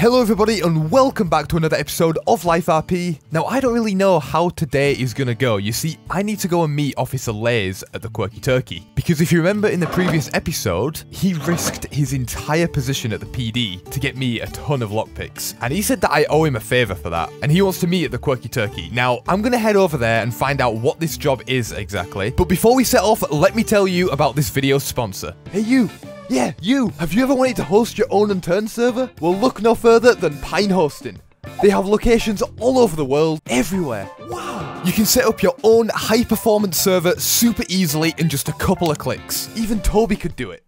Hello everybody and welcome back to another episode of Life RP. Now I don't really know how today is going to go. You see, I need to go and meet Officer Laze at the Quirky Turkey. Because if you remember in the previous episode, he risked his entire position at the PD to get me a ton of lockpicks. And he said that I owe him a favour for that. And he wants to meet at the Quirky Turkey. Now I'm going to head over there and find out what this job is exactly. But before we set off, let me tell you about this video's sponsor. Hey you! Yeah, you! Have you ever wanted to host your own Unturned server? Well, look no further than Pine Hosting. They have locations all over the world, everywhere. Wow! You can set up your own high-performance server super easily in just a couple of clicks. Even Toby could do it.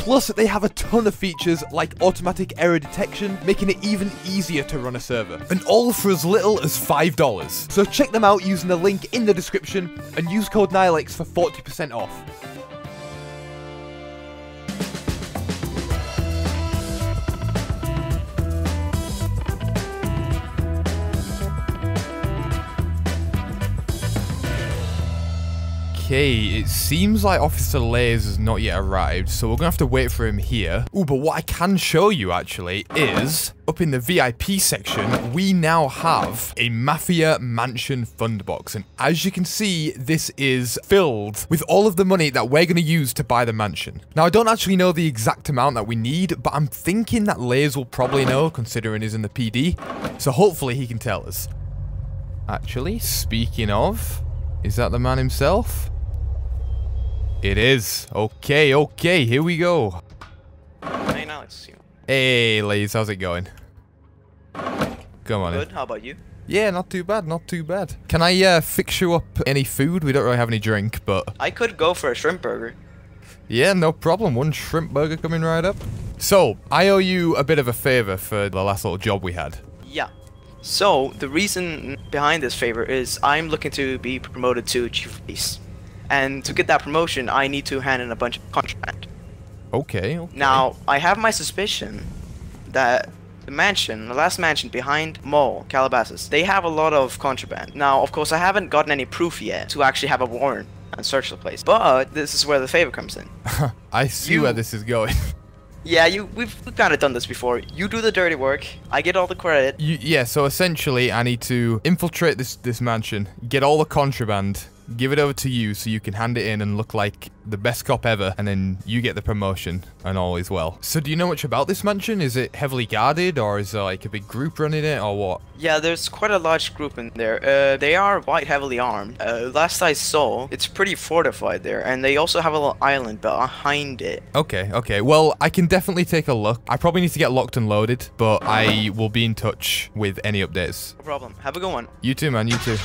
Plus, they have a ton of features like automatic error detection, making it even easier to run a server. And all for as little as $5. So check them out using the link in the description and use code NYLEX for 40% off. Okay, it seems like Officer Laze has not yet arrived, so we're gonna have to wait for him here. Ooh, but what I can show you actually is, up in the VIP section, we now have a Mafia Mansion Fund Box. And as you can see, this is filled with all of the money that we're gonna use to buy the mansion. Now, I don't actually know the exact amount that we need, but I'm thinking that Laze will probably know, considering he's in the PD. So hopefully he can tell us. Actually, speaking of, is that the man himself? It is. Okay, okay, here we go. Hey, now it's you. Hey, Laze, how's it going? Come on in. Good, how about you? Yeah, not too bad, not too bad. Can I fix you up any food? We don't really have any drink, but... I could go for a shrimp burger. Yeah, no problem. One shrimp burger coming right up. So, I owe you a bit of a favor for the last little job we had. Yeah. So, the reason behind this favor is I'm looking to be promoted to Chief of Peace. And to get that promotion, I need to hand in a bunch of contraband. Okay, okay. Now, I have my suspicion that the mansion, the last mansion behind Mall, Calabasas, they have a lot of contraband. Now, of course, I haven't gotten any proof yet to actually have a warrant and search the place. But this is where the favor comes in. I see where this is going. Yeah, we've kind of done this before. You do the dirty work, I get all the credit. Yeah, so essentially, I need to infiltrate this mansion, get all the contraband, give it over to you so you can hand it in and look like the best cop ever, and then you get the promotion and all is well. So do you know much about this mansion? Is it heavily guarded, or is there like a big group running it, or what? Yeah, there's quite a large group in there. They are quite heavily armed. Last I saw, it's pretty fortified there, and they also have a little island behind it. Okay, okay. Well, I can definitely take a look. I probably need to get locked and loaded, but I will be in touch with any updates. No problem. Have a good one. You too, man. You too.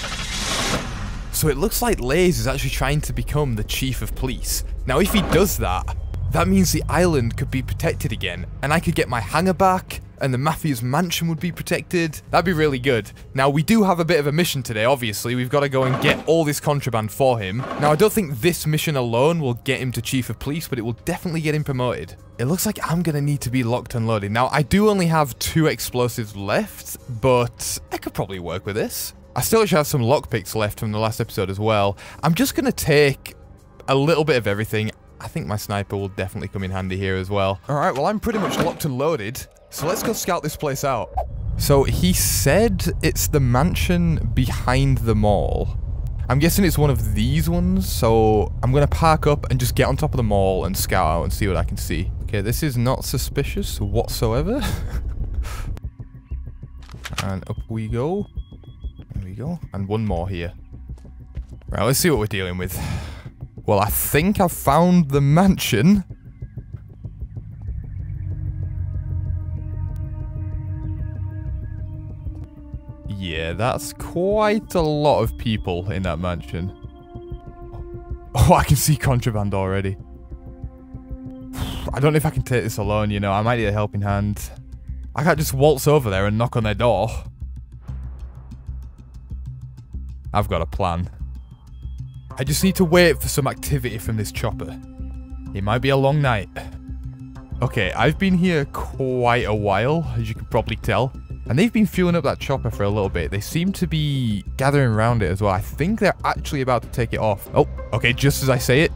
So it looks like Laze is actually trying to become the Chief of Police. Now if he does that, that means the island could be protected again, and I could get my hangar back, and the Mafia's mansion would be protected. That'd be really good. Now we do have a bit of a mission today, obviously. We've got to go and get all this contraband for him. Now I don't think this mission alone will get him to Chief of Police, but it will definitely get him promoted. It looks like I'm going to need to be locked and loaded. Now I do only have 2 explosives left, but I could probably work with this. I still actually have some lockpicks left from the last episode as well. I'm just going to take a little bit of everything. I think my sniper will definitely come in handy here as well. All right, well, I'm pretty much locked and loaded. So let's go scout this place out. So he said it's the mansion behind the mall. I'm guessing it's one of these ones. So I'm going to park up and just get on top of the mall and scout out and see what I can see. Okay, this is not suspicious whatsoever. And up we go. And one more here. Right, let's see what we're dealing with. Well, I think I've found the mansion. Yeah, that's quite a lot of people in that mansion. Oh, I can see contraband already. I don't know if I can take this alone, you know. I might need a helping hand. I can't just waltz over there and knock on their door. I've got a plan. I just need to wait for some activity from this chopper. It might be a long night. Okay, I've been here quite a while, as you can probably tell. And they've been fueling up that chopper for a little bit. They seem to be gathering around it as well. I think they're actually about to take it off. Oh, okay, just as I say it,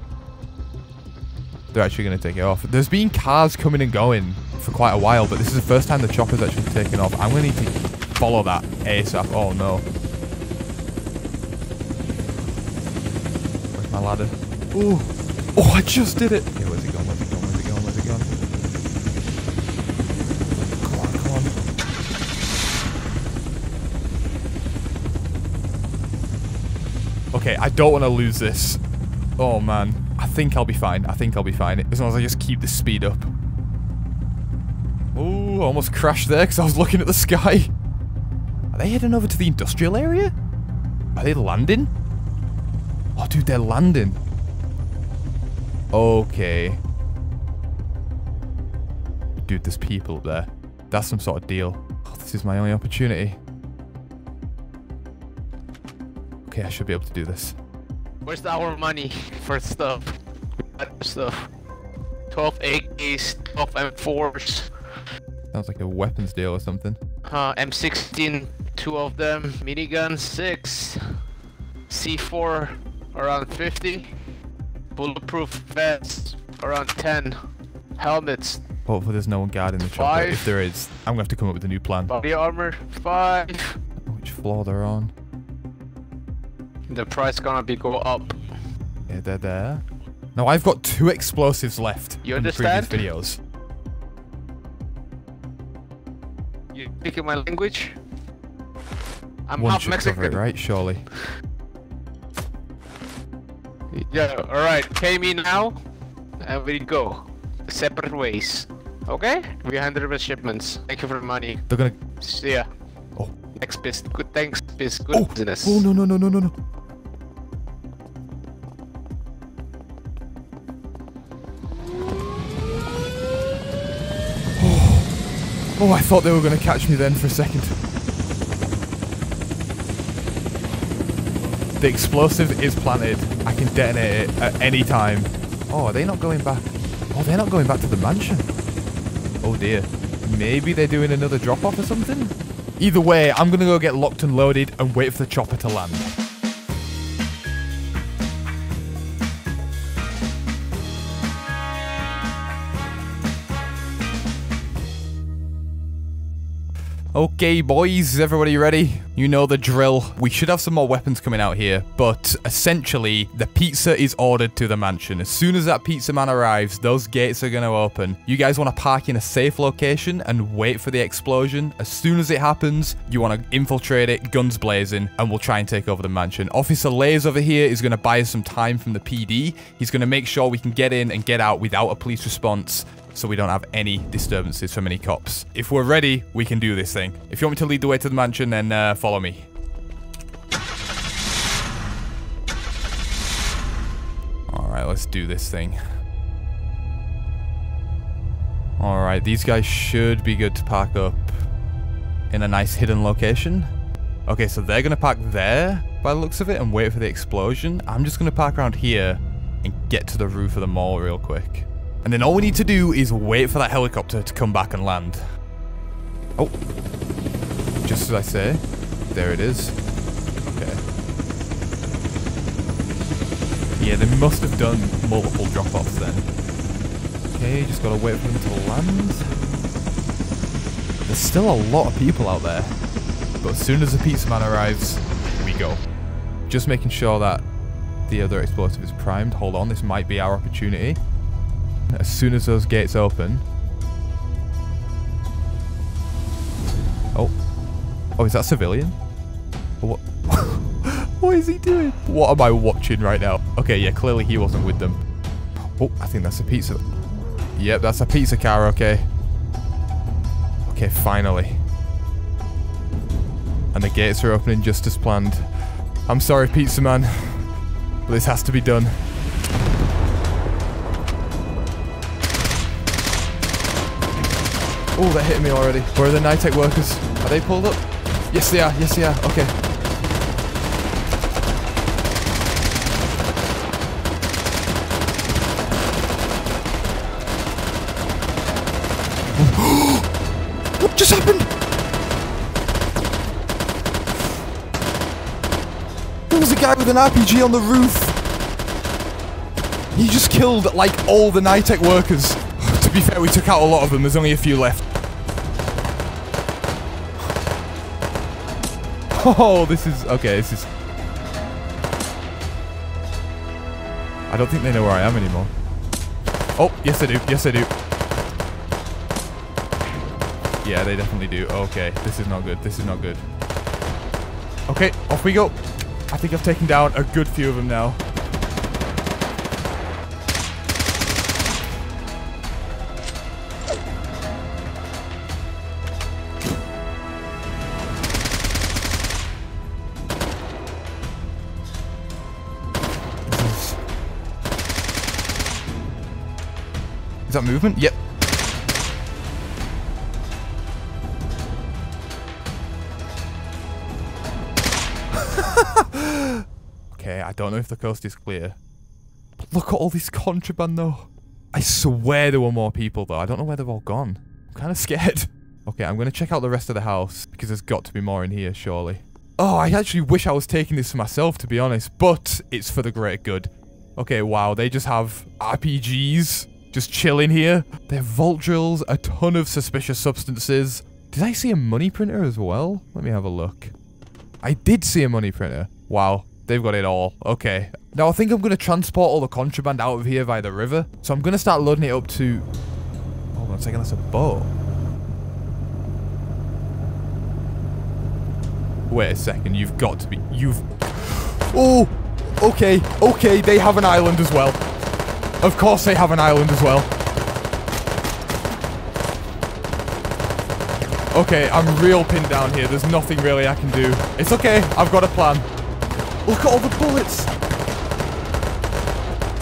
they're actually going to take it off. There's been cars coming and going for quite a while, but this is the first time the chopper's actually taken off. I'm going to need to follow that ASAP. Oh, no. Where's my ladder? Ooh. Oh, I just did it. Okay, where's it gone? Where's it gone? Where's it gone? Where's it gone? Okay, I don't want to lose this. Oh, man. I think I'll be fine. I think I'll be fine. As long as I just keep the speed up. Ooh, almost crashed there because I was looking at the sky. Are they heading over to the industrial area? Are they landing? Oh, dude, they're landing. Okay. Dude, there's people up there. That's some sort of deal. Oh, this is my only opportunity. Okay, I should be able to do this. Where's our money for stuff? Stuff. 12 AKs, 12 M4s. Sounds like a weapons deal or something. M16, 2 of them. Minigun, 6. C4, around 50. Bulletproof vests, around 10. Helmets. Hopefully there's no one guarding the chopper. If there is, I'm going to have to come up with a new plan. Body armor, 5. Which floor they're on. The price gonna be go up. Yeah, they're there. Now I've got 2 explosives left. You understand? From previous videos. You speaking my language? I'm half Mexican. One should cover it, right? Surely. Yeah. All right. Pay me now, and we go separate ways. Okay? We handle the shipments. Thank you for the money. They're gonna. See ya. Oh. Next business. Good. Thanks. Business. Good business. Oh no no no no no no. Oh, I thought they were going to catch me then for a second. The explosive is planted. I can detonate it at any time. Oh, are they not going back? Oh, they're not going back to the mansion. Oh dear. Maybe they're doing another drop-off or something? Either way, I'm going to go get locked and loaded and wait for the chopper to land. Okay, boys, is everybody ready? You know the drill. We should have some more weapons coming out here, but essentially, the pizza is ordered to the mansion. As soon as that pizza man arrives, those gates are going to open. You guys want to park in a safe location and wait for the explosion. As soon as it happens, you want to infiltrate it, guns blazing, and we'll try and take over the mansion. Officer Laze over here is going to buy us some time from the PD. He's going to make sure we can get in and get out without a police response, so we don't have any disturbances from any cops. If we're ready, we can do this thing. If you want me to lead the way to the mansion, then follow me. All right, let's do this thing. All right, these guys should be good to park up in a nice hidden location. Okay, so they're gonna park there by the looks of it and wait for the explosion. I'm just gonna park around here and get to the roof of the mall real quick. And then all we need to do is wait for that helicopter to come back and land. Oh. Just as I say. There it is. Okay. Yeah, they must have done multiple drop-offs then. Okay, just gotta wait for them to land. There's still a lot of people out there. But as soon as the pizza man arrives, we go. Just making sure that the other explosive is primed. Hold on, this might be our opportunity. As soon as those gates open. Oh. Oh, is that a civilian? What? What is he doing? What am I watching right now? Okay, yeah, clearly he wasn't with them. Oh, I think that's a pizza. Yep, that's a pizza car, okay. Okay, finally. And the gates are opening just as planned. I'm sorry, pizza man. But this has to be done. Oh, they're hitting me already. Where are the NYTEC workers? Are they pulled up? Yes, they are. Yes, they are. Okay. What just happened? with an RPG on the roof. He just killed, like, all the NYTEC workers. To be fair, we took out a lot of them. There's only a few left. Oh, this is... Okay, this is... I don't think they know where I am anymore. Oh, yes they do. Yes they do. Yeah, they definitely do. Okay, this is not good. This is not good. Okay, off we go. I think I've taken down a good few of them now. Is that movement? Yep. Okay, I don't know if the coast is clear. But look at all this contraband though. I swear there were more people though. I don't know where they've all gone. I'm kind of scared. Okay, I'm going to check out the rest of the house because there's got to be more in here, surely. Oh, I actually wish I was taking this for myself, to be honest, but it's for the great good. Okay, wow, they just have RPGs. Just chilling here. They have vault drills, a ton of suspicious substances. Did I see a money printer as well? Let me have a look. I did see a money printer. Wow, they've got it all. Okay. Now I think I'm going to transport all the contraband out of here via the river. So I'm going to start loading it up to... Hold on a second, that's a boat. Wait a second, you've got to be... You've... Oh! Okay, okay, they have an island as well. Of course they have an island as well. Okay, I'm real pinned down here. There's nothing really I can do. It's okay. I've got a plan. Look at all the bullets.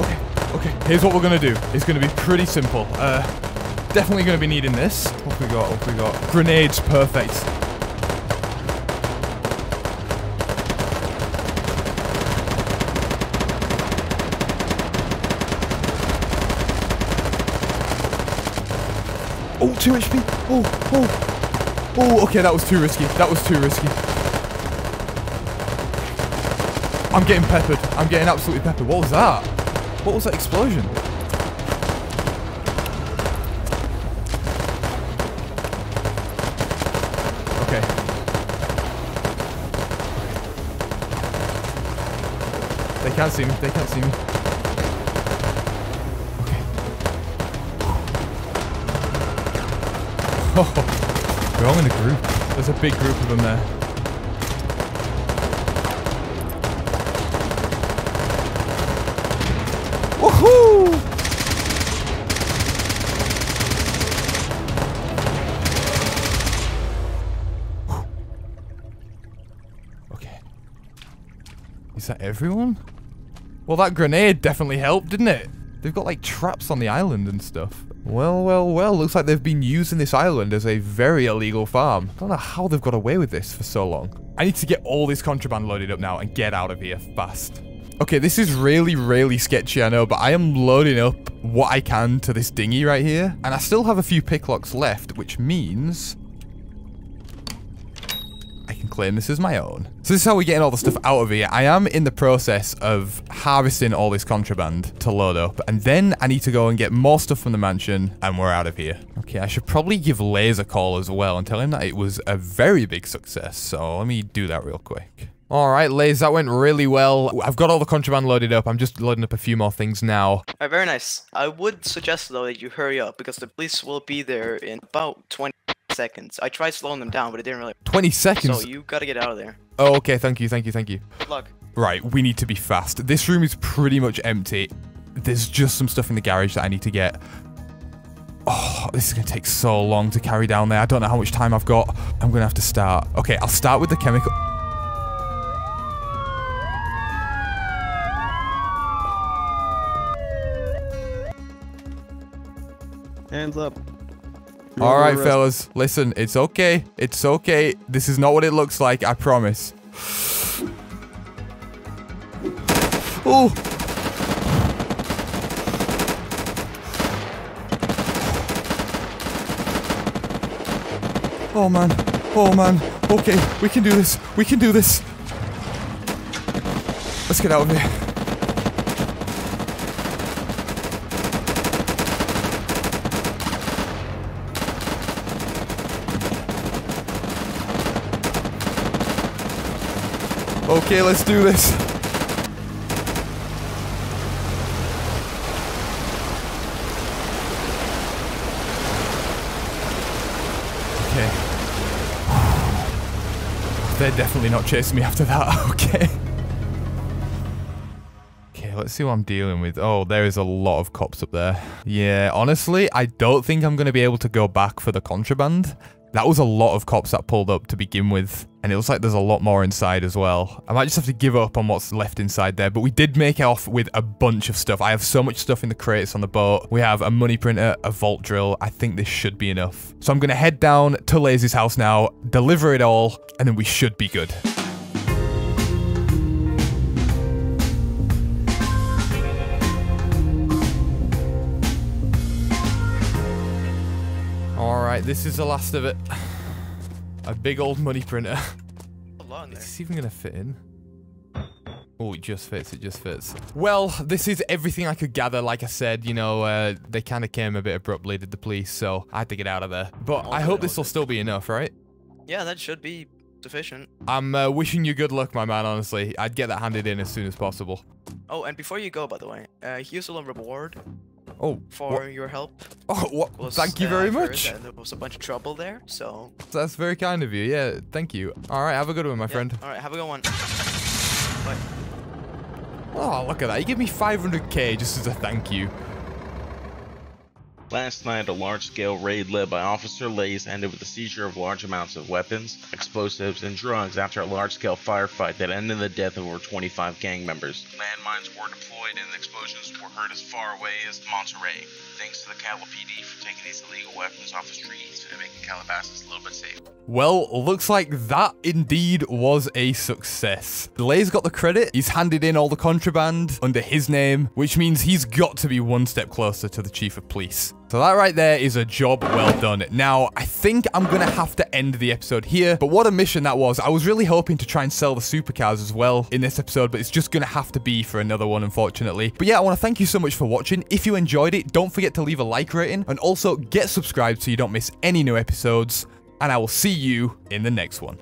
Okay, okay. Here's what we're going to do. It's going to be pretty simple. Definitely going to be needing this. What have we got? What have we got? Grenades. Perfect. Oh, 2 HP. Oh, oh. Oh, okay, that was too risky. That was too risky. I'm getting peppered. I'm getting absolutely peppered. What was that? What was that explosion? Okay. They can't see me. They can't see me. Oh, we're all in a group. There's a big group of them there. Woohoo! Okay. Is that everyone? Well, that grenade definitely helped, didn't it? They've got like traps on the island and stuff. Well, well, well, looks like they've been using this island as a very illegal farm. I don't know how they've got away with this for so long. I need to get all this contraband loaded up now and get out of here fast. Okay, this is really, really sketchy, I know, but I am loading up what I can to this dinghy right here. And I still have a few picklocks left, which means I can claim this as my own. So this is how we're getting all the stuff out of here. I am in the process of harvesting all this contraband to load up. And then I need to go and get more stuff from the mansion and we're out of here. Okay, I should probably give Laze a call as well and tell him that it was a very big success. So let me do that real quick. All right, Laze, that went really well. I've got all the contraband loaded up. I'm just loading up a few more things now. All right, very nice. I would suggest though that you hurry up because the police will be there in about 20 seconds. I tried slowing them down, but it didn't really... 20 seconds? So you gotta get out of there. Oh, okay. Thank you, thank you, thank you. Good luck. Right, we need to be fast. This room is pretty much empty. There's just some stuff in the garage that I need to get. Oh, this is gonna take so long to carry down there. I don't know how much time I've got. I'm gonna have to start. Okay, I'll start with the chemical... Hands up. All right, fellas, listen, it's okay. It's okay. This is not what it looks like, I promise. Oh! Oh, man. Oh, man. Okay, we can do this. We can do this. Let's get out of here. Okay, let's do this. Okay. They're definitely not chasing me after that, okay. Okay, let's see what I'm dealing with. Oh, there is a lot of cops up there. Yeah, honestly, I don't think I'm going to be able to go back for the contraband. That was a lot of cops that pulled up to begin with. And it looks like there's a lot more inside as well. I might just have to give up on what's left inside there. But we did make off with a bunch of stuff. I have so much stuff in the crates on the boat. We have a money printer, a vault drill. I think this should be enough. So I'm going to head down to Lazy's house now, deliver it all, and then we should be good. Alright, this is the last of it. A big old money printer. Is this even going to fit in? Oh, it just fits, it just fits. Well, this is everything I could gather. Like I said, you know, they kind of came a bit abruptly, did the police, so I had to get out of there. But I hope this will still be enough, right? Yeah, that should be sufficient. I'm wishing you good luck, my man, honestly. I'd get that handed in as soon as possible. Oh, and before you go, by the way, here's a little reward. Oh, for your help. Oh, what? Thank you very much. There was a bunch of trouble there, so. That's very kind of you. Yeah, thank you. All right, have a good one, my friend. All right, have a good one. Bye. Oh, look at that. You give me 500k just as a thank you. Last night, a large-scale raid led by Officer Laze ended with the seizure of large amounts of weapons, explosives, and drugs after a large-scale firefight that ended the death of over 25 gang members. Landmines were deployed and explosions were heard as far away as Monterey. Thanks to the CalPD for taking these illegal weapons off the streets and making Calabasas a little bit safe. Well, looks like that indeed was a success. Laze got the credit. He's handed in all the contraband under his name, which means he's got to be one step closer to the Chief of Police. So that right there is a job well done. Now, I think I'm going to have to end the episode here, but what a mission that was. I was really hoping to try and sell the supercars as well in this episode, but it's just going to have to be for another one, unfortunately. But yeah, I want to thank you so much for watching. If you enjoyed it, don't forget to leave a like rating and also get subscribed so you don't miss any new episodes. And I will see you in the next one.